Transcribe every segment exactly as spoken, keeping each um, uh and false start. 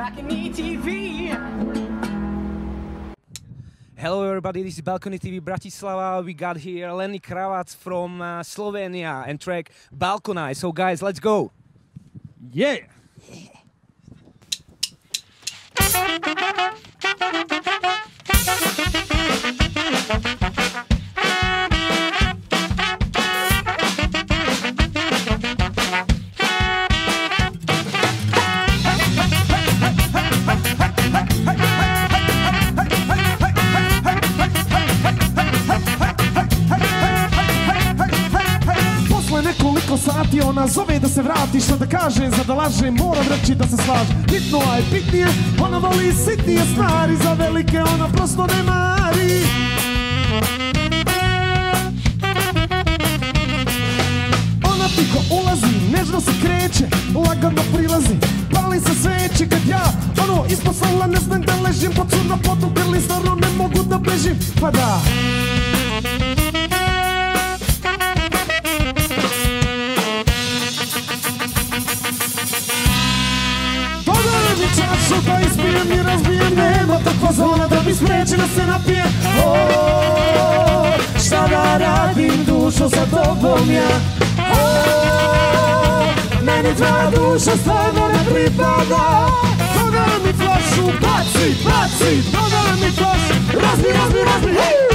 Balcony T V. Hello everybody, this is Balcony T V Bratislava. We got here Leni Kravac from uh, Slovenia and track Balcony. So guys, let's go. Yeah. Sati ona zove da se vratiš, šta da kažem, zadalažem, moram reći da se slažem. Bitno, a je bitnije, ona voli sitnije stvari, za velike ona prosto ne mari. Ona tiho ulazi, nežno se kreće, lagano prilazi, pali se sveće kad ja, ono, ispod stola ne znam da ležim, pod crno potup ili stvarno ne mogu da bežim, pa da. Čašu da ispijem I razbijem, nema takva zona da mi sprečena se napijem. Oooo, šta da radim dušo sa tobom ja? Oooo, meni tvoja duša stvarno ne pripada. Dodala mi flašu, baci, baci, dodala mi flašu, razbi, razbi, razbi, hej!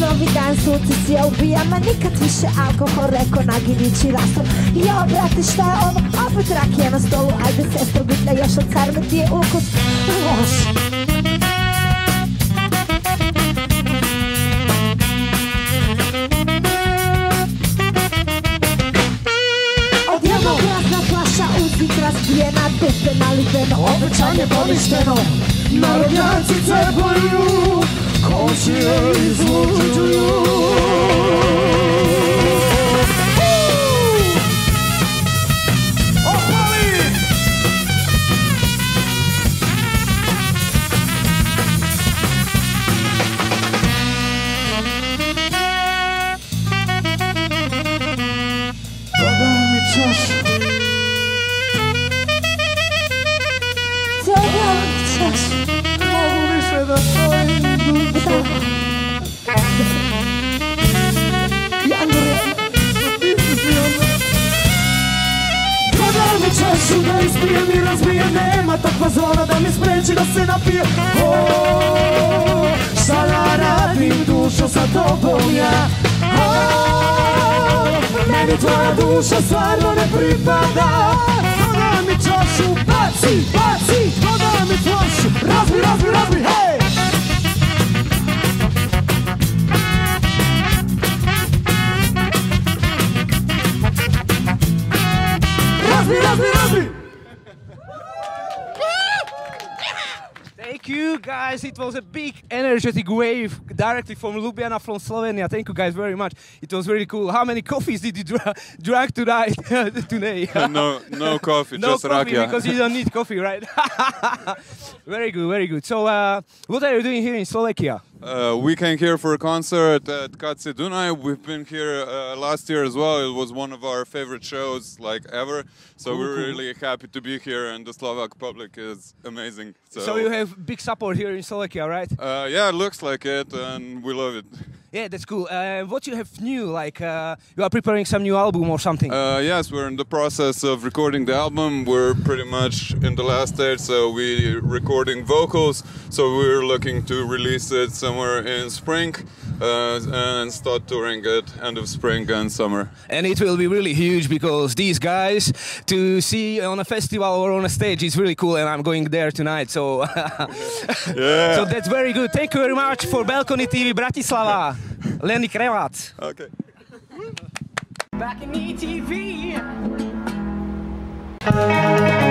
Novi dan, sunce si ja ubijam, a nikad više alkohol, reko naginjići rastom. Jo, brate, šta je ovo? Opet rakija na stolu, ajde sestro, bitna još od carme ti je ukus loš. Odjedno glasna flaša, uzit razbijena, dupe naliveno, obećanje poništeno. Narodnjaci cebuju, kočije izluđuju. Opali! Dodaj mi čašu. Dodaj mi čašu. Mogu više da stojim. Dodala mi čašu da ispijem I razbijem, nema takva zona da mi spreči da se napije. Oooo, šta da radim dušo sa tobom ja? Oooo, meni tvoja duša stvarno ne pripada. Dodala mi čašu, baci, baci, dodala mi flašu, razbi, razbi, razbi, hej! Thank you guys, it was a big energetic wave directly from Ljubljana, from Slovenia. Thank you guys very much, it was really cool. How many coffees did you dra drag tonight? today? no, no coffee, no just coffee, rakia. Because you don't need coffee, right? Very good, very good. So uh, what are you doing here in Slovakia? Uh, we came here for a concert at Katsi Dunai. We've been here uh, last year as well. It was one of our favorite shows like ever. So cool, we're cool. really happy to be here, and the Slovak public is amazing. So, so you have big support here in Slovakia, right? Uh, yeah, it looks like it, and we love it. Yeah, that's cool. Uh, what you have new? Like uh, you are preparing some new album or something? Uh, yes, we're in the process of recording the album. We're pretty much in the last stage, so we're recording vocals. So we're looking to release it somewhere in spring uh, and start touring at end of spring and summer. And it will be really huge because these guys to see on a festival or on a stage is really cool. And I'm going there tonight, so yeah. So that's very good. Thank you very much for Balcony T V Bratislava. Leni Kravac. Okay. Balcony T V.